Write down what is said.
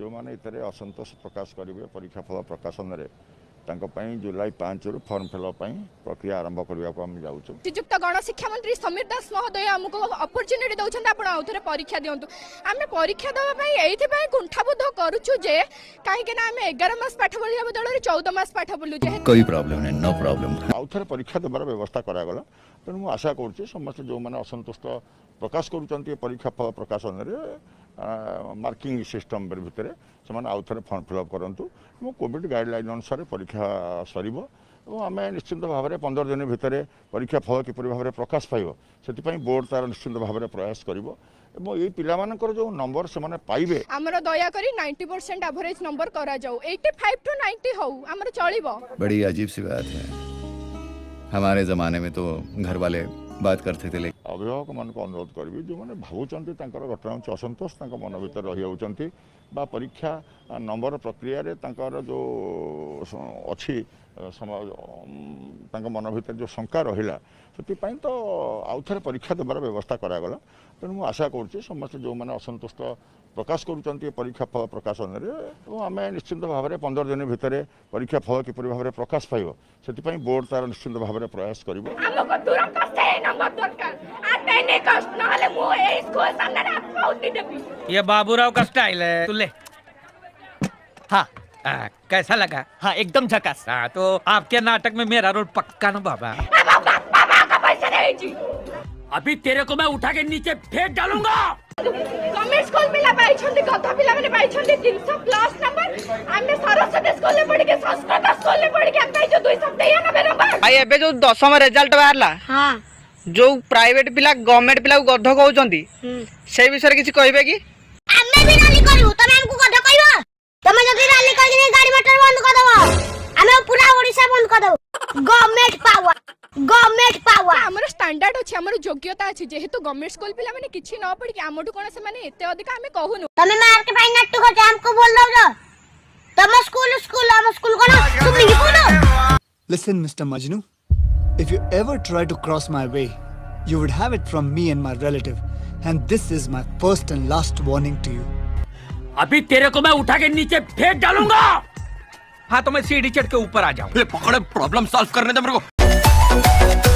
जो माने इतरे असंतोष प्रकाश करेंगे परीक्षा फल प्रकाशन रे जुलाई 5 रु फॉर्म फिलअप पई प्रक्रिया आरंभ करबा को हम जाउछु। श्रीयुक्त गणशिक्षा मंत्री समीर दास महोदय हमको अपॉर्चुनिटी दउछन आपण आउथरे परीक्षा दियंतु। आमे परीक्षा दवा पई एथि पई गुंठाबुद्ध करूछु जे काहे के ना आमे 11 मास पाठ बोलिया बदल रे 14 मास पाठ बोलु जे कोई प्रॉब्लम नै नो प्रॉब्लम आउथरे परीक्षा देबार व्यवस्था करा गला। तनु आशा करछु समस्त जो माने असंतुष्ट प्रकाश करूछन्ती परीक्षा फल प्रकाशन रे मार्किंग सिस्टम भितर से आउथरे फॉर्म फिलअप करंतु। कोविड गाइडलाइन अनुसार परीक्षा सर और आम निश्चिंत भाव में 15 दिन भितर परीक्षा फल किपर भाव में प्रकाश पाइब से बोर्ड तार निश्चिंत भाव में प्रयास कर जो नंबर से माने पाइबे हमर दया करी 90% एवरेज नंबर करा जाओ 85 टू 90 हो हमर चलिबो। बड़ी अजीब सी बात है, हमारे जमाने में तो घर वाले बात करते थे। अभिभावक मान को अनुरोध करी जो मैंने भावुंट घटना असंतोष मन भर रही होती परीक्षा नंबर प्रक्रिया रे जो अच्छी मन भर जो शंका रहा से तो आउथरे परीक्षा देवार व्यवस्था करागला। तेणु मु आशा करुँच समस्त जो मैंने असंतुष्ट प्रकाश करूँ परीक्षा फल प्रकाशन में आम निश्चिंत भाव में 15 दिन भितर परीक्षा फल किपर भाव में प्रकाश पाइब से बोर्ड तार निश्चिंत भाव में प्रयास कर। बाबूराव कष्ट कैसा लगा? हाँ एकदम झकास। हाँ तो आपके नाटक में मेरा रोल पक्का ना बाबा। अभी तेरे को मैं उठा के नीचे फेंक डालूंगा। कॉमर्स स्कूल पिला पाई छथि कथा पिला माने पाई छथि 300 प्लस नंबर आमे सरस्वती स्कूल ले पढ़ के संस्कृत स्कूल ले पढ़ के आमे जो 293 नंबर भाई एबे जो 10वां रिजल्ट बाहरला। हां जो प्राइवेट पिला गवर्नमेंट पिला गध कहउचंती से विषय किछि कहबे कि आमे भी नाली करियो त मैम को गध कहबो तमे जदी नाली कहि गाड़ी मोटर बंद कर दबो आमे पूरा ओडिसा बंद कर दबो। गवर्नमेंट पावर हमर स्टैंडर्ड अछि हमर योग्यता अछि जेहेतु गवर्नमेंट स्कूल पिला माने किछि न पड़ के हमठू कोन से माने एते अधिक हमें कहूनु तमे मार के भाई नाटक करते हमको बोल दो तम स्कूल हम स्कूल कोन तुम नहीं बोलो। Listen mister Majnu, if you ever try to cross my way you would have it from me and my relative and this is my first and last warning to you. अभी तेरे को मैं उठा के नीचे फेंक डालूंगा। हाँ तो मैं सीढ़ी चढ़ के ऊपर आ जाऊं। ये पकड़े प्रॉब्लम सॉल्व करने दे मेरे को।